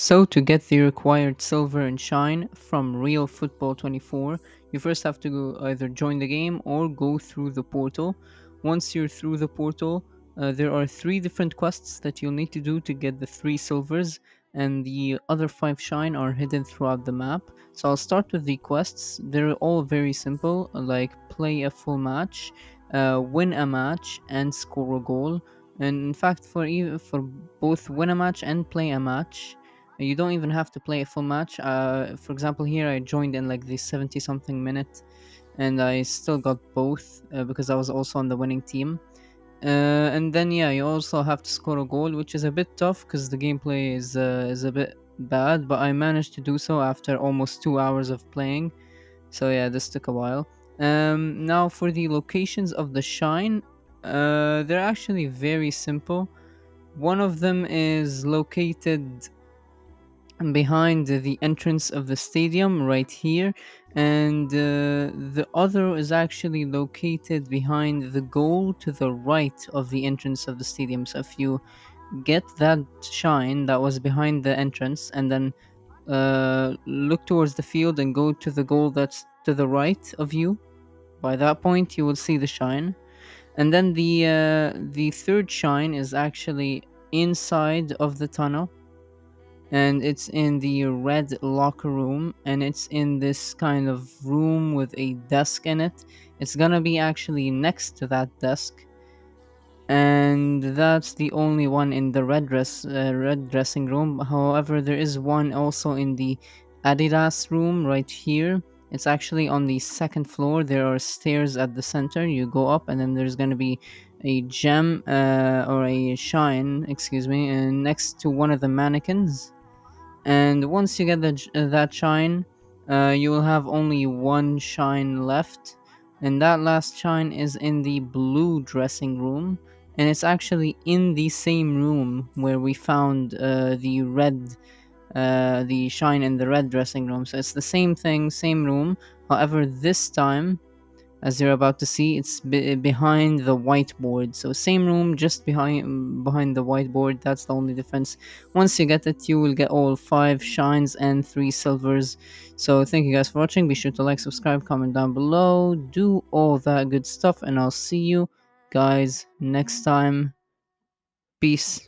So to get the required silver and shine from Real Football 24, you first have to go either join the game or go through the portal. Once you're through the portal, there are 3 different quests that you'll need to do to get the 3 silvers, and the other 5 shine are hidden throughout the map. So I'll start with the quests. They're all very simple, like play a full match, win a match, and score a goal. And in fact, for both win a match and play a match, you don't even have to play a full match. For example, here I joined in like the 70 something minute and I still got both because I was also on the winning team. And then yeah, you also have to score a goal, which is a bit tough because the gameplay is a bit bad, but I managed to do so after almost 2 hours of playing. So yeah, this took a while. Now for the locations of the shine, they're actually very simple. One of them is located behind the entrance of the stadium right here, and the other is actually located behind the goal to the right of the entrance of the stadium. So if you get that shine that was behind the entrance and then look towards the field and go to the goal that's to the right of you, by that point you will see the shine. And then the third shine is actually inside of the tunnel, and it's in the red locker room, and it's in this kind of room with a desk in it. It's gonna be actually next to that desk, and that's the only one in the red dressing room. However, there is one also in the Adidas room right here. It's actually on the 2nd floor. There are stairs at the center. You go up and then there's gonna be a gem or a shine, excuse me, next to one of the mannequins. And once you get that shine, you will have only one shine left, and that last shine is in the blue dressing room, and it's actually in the same room where we found the shine in the red dressing room. So it's the same thing, same room. However, this time, as you're about to see, it's behind the whiteboard. So same room, just behind the whiteboard. That's the only difference. Once you get it, you will get all 5 shines and 3 silvers. So thank you guys for watching. Be sure to like, subscribe, comment down below, do all that good stuff, and I'll see you guys next time. Peace.